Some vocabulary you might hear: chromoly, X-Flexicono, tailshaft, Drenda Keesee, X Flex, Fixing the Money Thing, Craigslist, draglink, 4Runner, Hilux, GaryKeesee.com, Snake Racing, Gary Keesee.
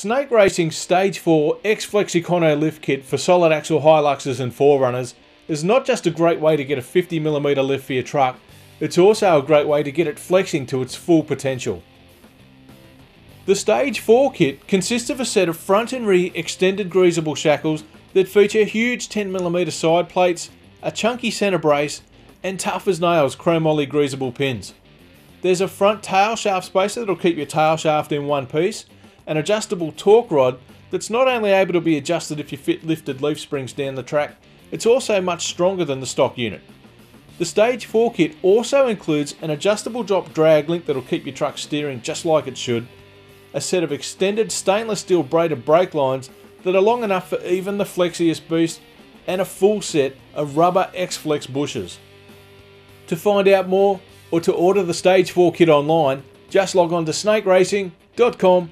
Snake Racing Stage 4 X-Flexicono lift kit for solid axle Hiluxes and 4Runners is not just a great way to get a 50mm lift for your truck, it's also a great way to get it flexing to its full potential. The Stage 4 kit consists of a set of front and rear extended greasable shackles that feature huge 10mm side plates, a chunky centre brace and tough as nails chromoly greasable pins. There's a front tail shaft spacer that'll keep your tail shaft in one piece, an adjustable torque rod that's not only able to be adjusted if you fit lifted leaf springs down the track, it's also much stronger than the stock unit. The Stage 4 kit also includes an adjustable drop drag link that'll keep your truck steering just like it should, a set of extended stainless steel braided brake lines that are long enough for even the flexiest beast, and a full set of rubber X-Flex bushes. To find out more or to order the Stage 4 kit online, just log on to snakeracing.com.au